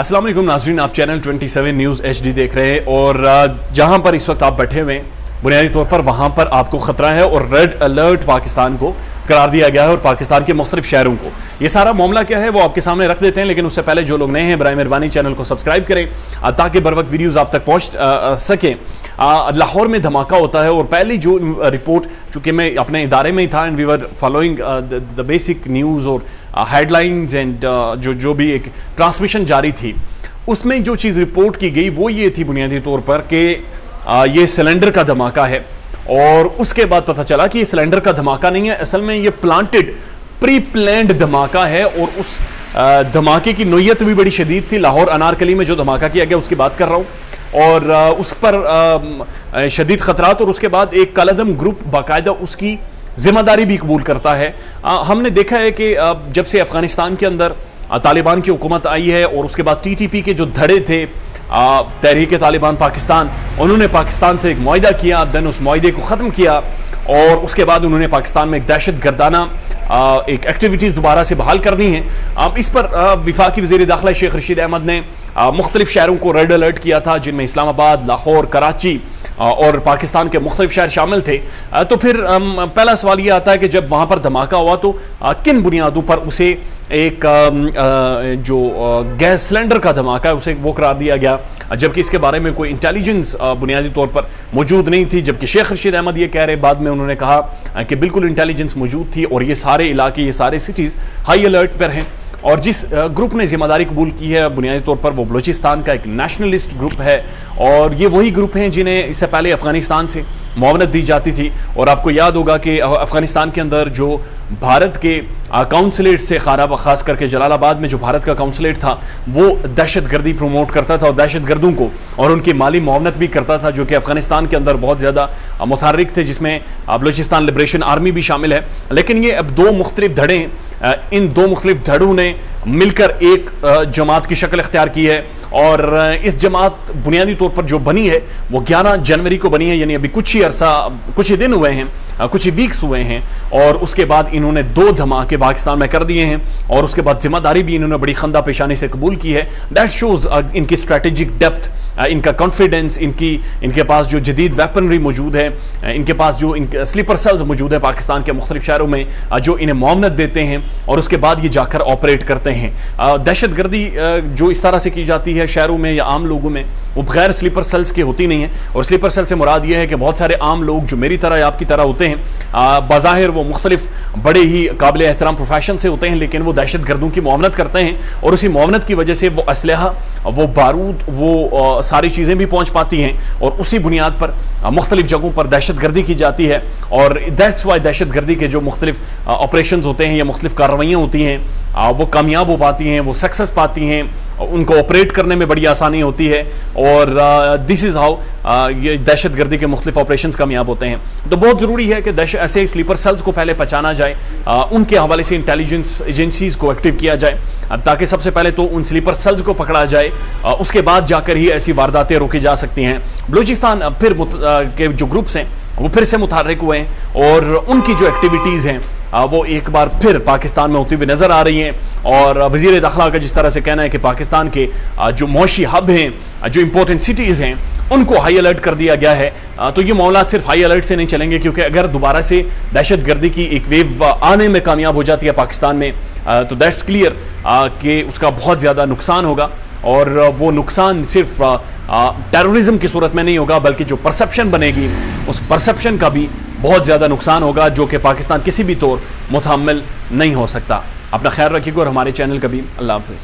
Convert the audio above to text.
अस्सलाम वालेकुम नाज़रीन, आप चैनल 27 न्यूज़ HD देख रहे हैं और जहां पर इस वक्त आप बैठे हुए हैं बुनियादी तौर पर वहां पर आपको ख़तरा है और रेड अलर्ट पाकिस्तान को करार दिया गया है और पाकिस्तान के मुख्तलिफ शहरों को। ये सारा मामला क्या है वो आपके सामने रख देते हैं, लेकिन उससे पहले जो लोग नए हैं बराए मेहरबानी चैनल को सब्सक्राइब करें ताकि बर वक्त वीडियोज़ आप तक पहुँच सकें। लाहौर में धमाका होता है और पहली जो रिपोर्ट, चूँकि मैं अपने इदारे में ही था and we were following the basic news और हेडलाइंस एंड जो भी एक ट्रांसमिशन जारी थी, उसमें जो चीज़ रिपोर्ट की गई वो ये थी बुनियादी तौर पर कि ये सिलेंडर का धमाका है। और उसके बाद पता चला कि ये सिलेंडर का धमाका नहीं है, असल में ये प्लांटेड प्री प्लान्ड धमाका है और उस धमाके की नोयत भी बड़ी शदीद थी। लाहौर अनारकली में जो धमाका किया गया उसकी बात कर रहा हूँ और उस पर शदीद ख़तरात और उसके बाद एक कालादम ग्रुप बाकायदा उसकी जिम्मेदारी भी कबूल करता है। हमने देखा है कि जब से अफ़गानिस्तान के अंदर तालिबान की हुकूमत आई है और उसके बाद TTP के जो धड़े थे तहरीक-ए-तालिबान पाकिस्तान, उन्होंने पाकिस्तान से एक मुआहिदा किया, दैन उस मुआहिदे को ख़त्म किया और उसके बाद उन्होंने पाकिस्तान में एक दहशत गर्दाना एक एक्टिविटीज़ दोबारा से बहाल करनी है। इस पर वफाकी वज़ीर दाखिला शेख रशीद अहमद ने मुख्तलिफ शहरों को रेड अलर्ट किया था जिनमें इस्लामाबाद, लाहौर, कराची और पाकिस्तान के मुख्तलिफ शहर शामिल थे। तो फिर पहला सवाल ये आता है कि जब वहाँ पर धमाका हुआ तो किन बुनियादों पर उसे एक जो गैस सिलेंडर का धमाका है उसे वो करार दिया गया, जबकि इसके बारे में कोई इंटेलिजेंस बुनियादी तौर पर मौजूद नहीं थी। जबकि शेख रशीद अहमद ये कह रहे, बाद में उन्होंने कहा कि बिल्कुल इंटेलिजेंस मौजूद थी और ये सारे इलाके, ये सारे सिटीज़ हाई अलर्ट पर हैं। और जिस ग्रुप ने जिम्मेदारी कबूल की है बुनियादी तौर पर वो बलूचिस्तान का एक नेशनलिस्ट ग्रुप है और ये वही ग्रुप हैं जिन्हें इससे पहले अफ़गानिस्तान से मुआवनत दी जाती थी। और आपको याद होगा कि अफ़गानिस्तान के अंदर जो भारत के काउंसलेट्स थे, ख़ास करके जलालाबाद में जो भारत का काउंसलेट था वो दहशत गर्दी प्रमोट करता था और दहशत गर्दों को और उनकी माली मुआवनत भी करता था, जो कि अफ़गानिस्तान के अंदर बहुत ज़्यादा मुतहर्रिक थे, जिसमें बलोचिस्तान लिबरेशन आर्मी भी शामिल है। लेकिन ये अब दो मुख्तलिफ धड़े हैं, इन दो मुख्तलिफ धड़ों ने मिलकर एक जमात की शक्ल अख्तियार की है और इस जमात बुनियादी तौर पर जो बनी है वो 11 जनवरी को बनी है, यानी अभी कुछ ही अरसा, कुछ ही दिन हुए हैं, कुछ ही वीक्स हुए हैं और उसके बाद इन्होंने 2 धमाके पाकिस्तान में कर दिए हैं और उसके बाद जिम्मेदारी भी इन्होंने बड़ी खंदा पेशानी से कबूल की है। दैट शोज़ इनकी स्ट्रेटेजिक डेप्थ, इनका कॉन्फिडेंस, इनके पास जो जदीद वेपनरी मौजूद है, इनके पास जो स्लीपर सेल्स मौजूद है पाकिस्तान के मुख्तलिफ शहरों में जो इन्हें मोमनत देते हैं और उसके बाद ये जाकर ऑपरेट करते हैं। दहशतगर्दी जो इस तरह से की जाती है शहरों में या आम लोगों में वो बगैर स्लीपर सेल्स के होती नहीं है। और स्लीपर सेल से मुराद ये है कि बहुत सारे आम लोग जो मेरी तरह या आपकी तरह होते हैं, बज़ाहिर वो मुख्तलिफ बड़े ही काबिल एहतराम प्रोफेशन से होते हैं, लेकिन वो दहशत गर्दों की मुआवनत करते हैं और उसी मुआवनत की वजह से वो असलहा, वो बारूद, वो सारी चीज़ें भी पहुँच पाती हैं और उसी बुनियाद पर मुख्तलिफ जगहों पर दहशत गर्दी की जाती है। और दैट्स वाई दहशत गर्दी के जो मुख्तलिफ ऑपरेशन होते हैं या मुख्तलिफ कार्रवाइयाँ होती हैं वो कामयाब हो पाती हैं, वो सक्सेस पाती हैं, उनको ऑपरेट करने में बड़ी आसानी होती है और दिस इज़ हाउ ये दहशत गर्दी के मुख्तलिफ ऑपरेशन कामयाब होते हैं। तो बहुत ज़रूरी है कि ऐसे स्लीपर सेल्स को पहले पहचाना जाए, उनके हवाले से इंटेलिजेंस एजेंसीज़ को एक्टिव किया जाए ताकि सबसे पहले तो उन स्लीपर सेल्स को पकड़ा जाए, उसके बाद जाकर ही ऐसी वारदातें रोकी जा सकती हैं। बलूचिस्तान फिर के जो ग्रुप्स हैं वो फिर से मुतहर्रिक हुए हैं और उनकी जो एक्टिविटीज़ हैं वो एक बार फिर पाकिस्तान में होती हुई नज़र आ रही हैं। और वज़ीर दाखिला का जिस तरह से कहना है कि पाकिस्तान के जो मौशी हब हैं, जो इम्पोर्टेंट सिटीज़ हैं, उनको हाई अलर्ट कर दिया गया है। तो ये मामला सिर्फ हाई अलर्ट से नहीं चलेंगे, क्योंकि अगर दोबारा से दहशतगर्दी की एक वेव आने में कामयाब हो जाती है पाकिस्तान में तो दैट्स क्लियर कि उसका बहुत ज़्यादा नुकसान होगा। और वो नुकसान सिर्फ टेररिज्म की सूरत में नहीं होगा, बल्कि जो परसेप्शन बनेगी उस परसेप्शन का भी बहुत ज़्यादा नुकसान होगा, जो कि पाकिस्तान किसी भी तौर मुतहम्मिल नहीं हो सकता। अपना ख्याल रखिएगा और हमारे चैनल का भी। अल्लाह हाफ़िज़।